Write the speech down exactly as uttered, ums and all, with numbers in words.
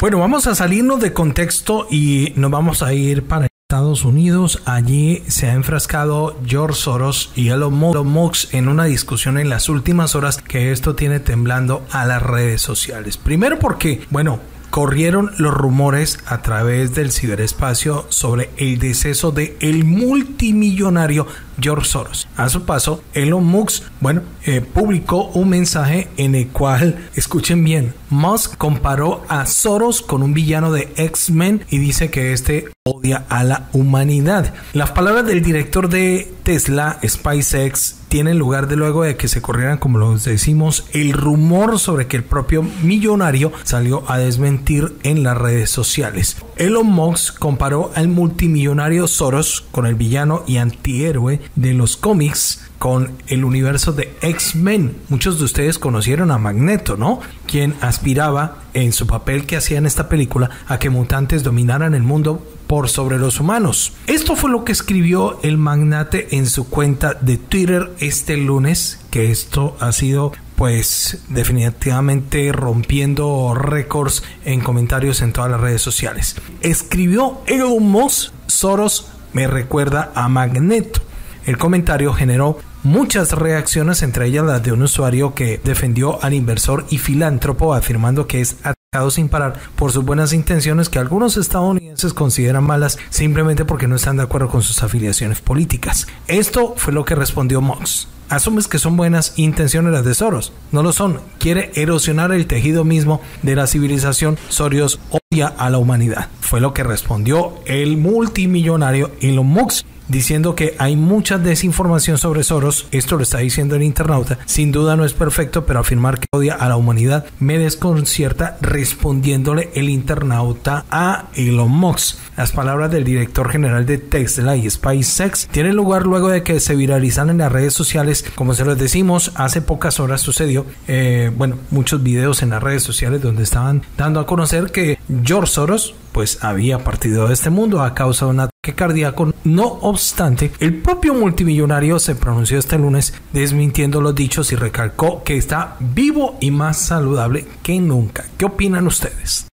Bueno, vamos a salirnos de contexto y nos vamos a ir para Estados Unidos. Allí se ha enfrascado George Soros y Elon Musk en una discusión en las últimas horas que esto tiene temblando a las redes sociales. Primero porque, bueno, corrieron los rumores a través del ciberespacio sobre el deceso del multimillonario George Soros. A su paso, Elon Musk, bueno, eh, publicó un mensaje en el cual, escuchen bien, Musk comparó a Soros con un villano de X-Men y dice que este odia a la humanidad. Las palabras del director de Tesla, SpaceX, tienen lugar de luego de que se corrieran, como los decimos, el rumor sobre que el propio millonario salió a desmentir en las redes sociales. Elon Musk comparó al multimillonario Soros con el villano y antihéroe de los cómics, con el universo de X-Men. Muchos de ustedes conocieron a Magneto, ¿no? Quien aspiraba, en su papel que hacía en esta película, a que mutantes dominaran el mundo por sobre los humanos. Esto fue lo que escribió el magnate en su cuenta de Twitter este lunes, que esto ha sido, pues, definitivamente rompiendo récords en comentarios en todas las redes sociales. Escribió Elon Musk: Soros me recuerda a Magneto. El comentario generó muchas reacciones, entre ellas las de un usuario que defendió al inversor y filántropo, afirmando que es atacado sin parar por sus buenas intenciones, que algunos estadounidenses consideran malas simplemente porque no están de acuerdo con sus afiliaciones políticas. Esto fue lo que respondió Musk: asumes que son buenas intenciones las de Soros. No lo son. Quiere erosionar el tejido mismo de la civilización. Soros odia a la humanidad. Fue lo que respondió el multimillonario Elon Musk, diciendo que hay mucha desinformación sobre Soros. Esto lo está diciendo el internauta. Sin duda no es perfecto, pero afirmar que odia a la humanidad me desconcierta, respondiéndole el internauta a Elon Musk. Las palabras del director general de Tesla y SpaceX tienen lugar luego de que se viralizan en las redes sociales. Como se los decimos, hace pocas horas sucedió, eh, bueno, muchos videos en las redes sociales donde estaban dando a conocer que George Soros, pues, había partido de este mundo a causa de una cardíaco. No obstante, el propio multimillonario se pronunció este lunes desmintiendo los dichos y recalcó que está vivo y más saludable que nunca. ¿Qué opinan ustedes?